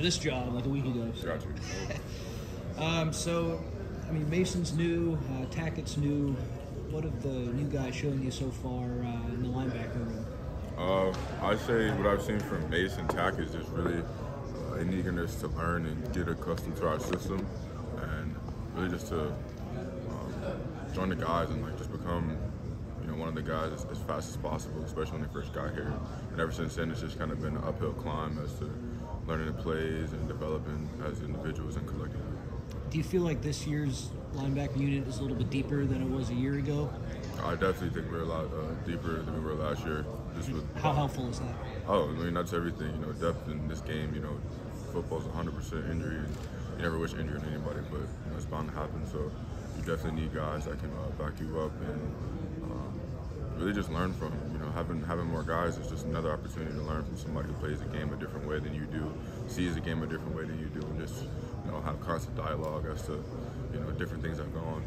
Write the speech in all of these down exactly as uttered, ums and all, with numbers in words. for this job like a week ago. So. Gotcha. um, so, I mean, Mason's new, uh, Tackett's new. What have the new guys shown you so far uh, in the linebacker room? Uh, I say what I've seen from Mason Tackett is just really uh, an eagerness to learn and get accustomed to our system, and really just to um, join the guys and like just become, you know, one of the guys as, as fast as possible, especially when they first got here. And ever since then, it's just kind of been an uphill climb as to learning the plays and developing as individuals and collectively. Do you feel like this year's linebacker unit is a little bit deeper than it was a year ago? I definitely think we're a lot uh, deeper than we were last year. Just with, How helpful is that? Oh, I mean, that's everything. You know, depth in this game, you know, football's one hundred percent injury. And you never wish injury on anybody, but you know, it's bound to happen. So you definitely need guys that can uh, back you up and uh, really just learn from. You know, having having more guys is just another opportunity to learn from somebody who plays the game a different way than you do, sees the game a different way than you do, and just, you know, have constant dialogue as to, you know, different things that go on.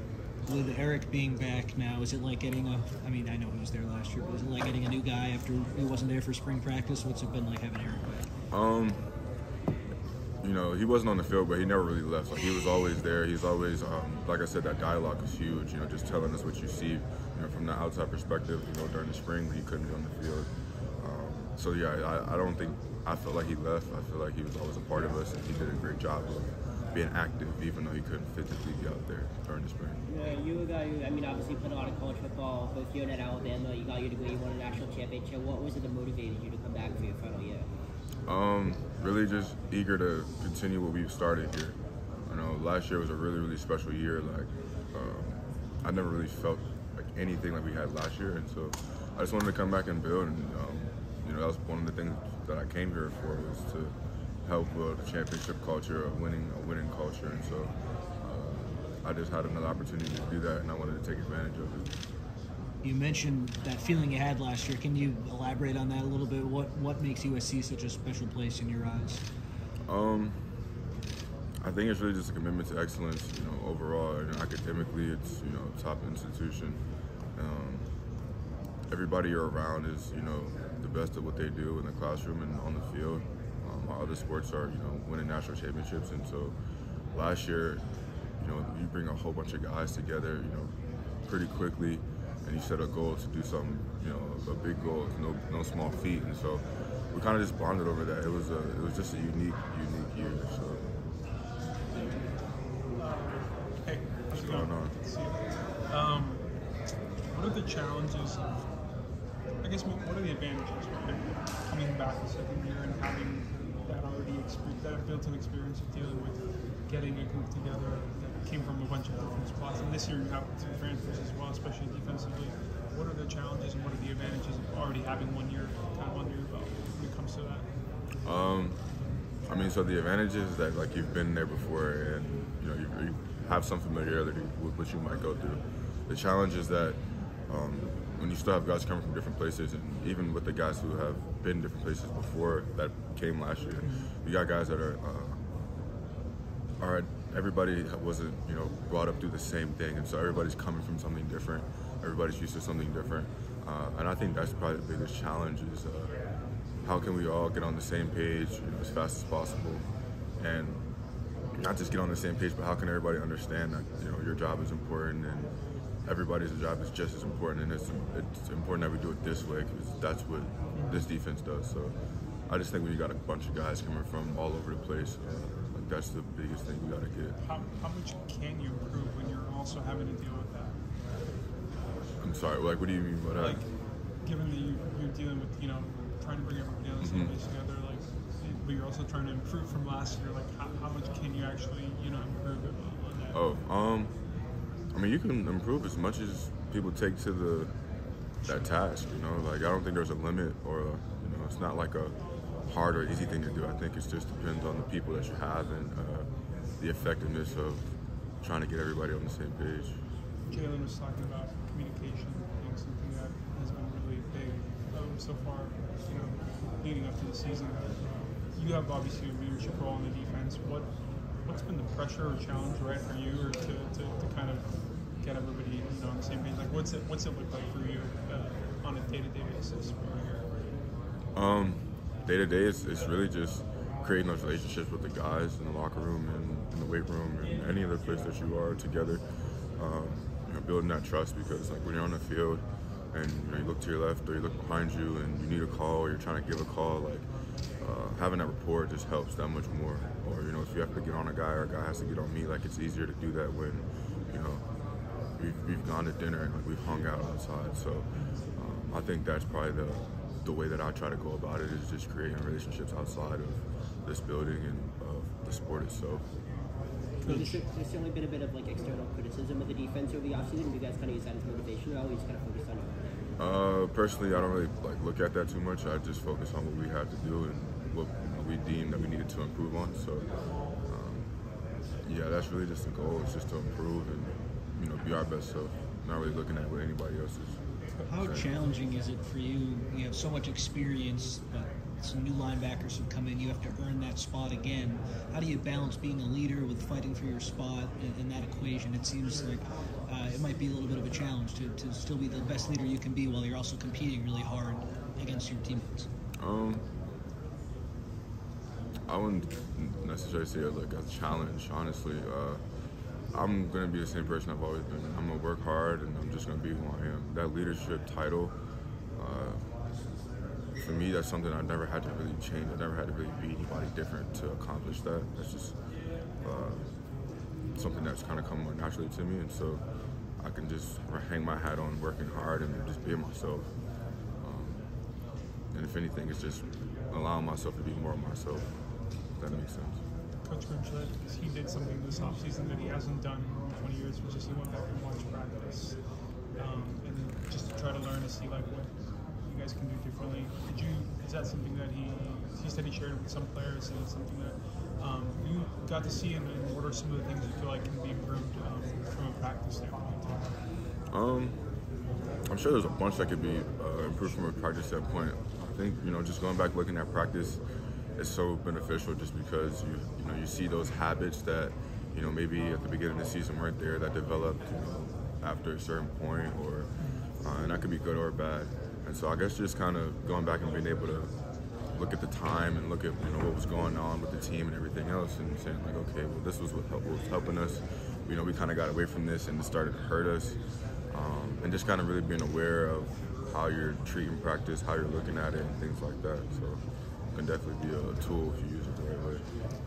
With Eric being back now, is it like getting a, I mean, I know he was there last year, but is it like getting a new guy after he wasn't there for spring practice? What's it been like having Eric back? Um, you know, he wasn't on the field, but he never really left. Like, he was always there. He's always, um, like I said, that dialogue is huge, you know, just telling us what you see, you know, from the outside perspective, you know, during the spring when he couldn't be on the field. Um, so, yeah, I, I don't think, I feel like he left. I feel like he was always a part of us, and he did a great job of being active, even though he couldn't physically be out there during the spring. Yeah, you were a guy who, I mean, obviously played a lot of college football, both you and at Alabama, you got your degree, you won a national championship. What was it that motivated you to come back for your final year? Um, really just eager to continue what we've started here. I know last year was a really, really special year. Like, um, I never really felt like anything like we had last year, and so I just wanted to come back and build, and um, you know, that was one of the things that I came here for, was to help build a championship culture, a winning, a winning culture, and so uh, I just had another opportunity to do that, and I wanted to take advantage of it. You mentioned that feeling you had last year. Can you elaborate on that a little bit? What what makes U S C such a special place in your eyes? Um, I think it's really just a commitment to excellence, you know, overall, and academically, it's, you know, top institution. Um, everybody you're around is, you know, the best at what they do in the classroom and on the field. My other sports are, you know, winning national championships, and so last year, you know, you bring a whole bunch of guys together, you know, pretty quickly, and you set a goal to do something, you know, a big goal, no no small feat, and so we kind of just bonded over that. It was a, it was just a unique, unique year. So. Hey, how's it going? going on? Um, what are the challenges? Of, I guess, what are the advantages of coming back the second year and having that already experienced, that built-in experience of dealing with getting a group together that came from a bunch of different spots. And this year you have some transfers as well, especially defensively. What are the challenges and what are the advantages of already having one year kind of under your belt when it comes to that? Um, I mean, so the advantage is that, like, you've been there before, and you know, you, you have some familiarity with what you might go through. The challenge is that um, when you still have guys coming from different places, and even with the guys who have been different places before that came last year, you got guys that are, uh, are everybody wasn't, you know, brought up through the same thing, and so everybody's coming from something different. Everybody's used to something different, uh, and I think that's probably the biggest challenge is uh, how can we all get on the same page, you know, as fast as possible, and not just get on the same page, but how can everybody understand that, you know, your job is important and everybody's job is just as important, and it's, it's important that we do it this way because that's what this defense does. So I just think when you got a bunch of guys coming from all over the place, uh, like that's the biggest thing you got to get. How, how much can you improve when you're also having to deal with that? I'm sorry, like what do you mean by that? Like, given that you, you're dealing with, you know, trying to bring everybody else mm-hmm. together, like, but you're also trying to improve from last year, like how, how much can you actually, you know, improve it on that? Oh, um. I mean, you can improve as much as people take to the that task, you know? Like, I don't think there's a limit or, a, you know, it's not like a hard or easy thing to do. I think it just depends on the people that you have and uh, the effectiveness of trying to get everybody on the same page. Jaylen was talking about communication being something that has been really big um, so far, you know, leading up to the season. You have, obviously, a leadership role in the defense. What, what's been the pressure or challenge, right, for you or to, to, to kind of get everybody, you know, on the same page? Like, what's it, what's it look like for you uh, on a day-to-day basis? Um, day-to-day, it's, it's really just creating those relationships with the guys in the locker room and in the weight room and any other place that you are together, um, you know, building that trust, because like when you're on the field and you know, you look to your left or you look behind you and you need a call or you're trying to give a call, like uh, having that rapport just helps that much more. Or you know, if you have to get on a guy or a guy has to get on me, like it's easier to do that when you know we've, we've gone to dinner and like we've hung out outside. So um, I think that's probably the the way that I try to go about it, is just creating relationships outside of this building and of the sport itself. There's certainly been a bit of like external criticism of the defense over the offseason. Do you guys kind of use that as motivation, or always kind of focus on it? Uh, personally, I don't really like look at that too much. I just focus on what we have to do and what we deem that we needed to improve on. So, um, yeah, that's really just the goal. It's just to improve and you know be our best self. Not really looking at what anybody else is. How challenging is it for you? You have so much experience, but some new linebackers have come in. You have to earn that spot again. How do you balance being a leader with fighting for your spot in, in that equation? It seems like uh, it might be a little bit of a challenge to, to still be the best leader you can be while you're also competing really hard against your teammates. Um, I wouldn't necessarily say it like a challenge, honestly. Uh, I'm going to be the same person I've always been. I'm going to work hard, and I'm just going to be who I am. That leadership title, uh, for me, that's something I've never had to really change. I've never had to really be anybody different to accomplish that. That's just uh, something that's kind of come more naturally to me, and so I can just hang my hat on working hard and just being myself. Um, and if anything, it's just allowing myself to be more of myself, if that makes sense. Coach Grimslett, he did something this offseason that he hasn't done in twenty years, which is he went back and watched practice. Um, and then just to try to learn to see like what you guys can do differently. Did you, is that something that he, he said he shared with some players, and it's something that um, you got to see, and, and what are some of the things you feel like can be improved um, from a practice standpoint? Um, I'm sure there's a bunch that could be uh, improved from a practice standpoint. I think, you know, just going back, looking at practice, it's so beneficial just because you you know you see those habits that you know maybe at the beginning of the season weren't there, that developed you know, after a certain point, or uh, and that could be good or bad. And so I guess just kind of going back and being able to look at the time and look at you know what was going on with the team and everything else, and saying like, okay, well this was what, help, what was helping us. You know we kind of got away from this and it started to hurt us, um, and just kind of really being aware of how you're treating practice, how you're looking at it, and things like that. So. Can definitely be a tool if you use it the right way.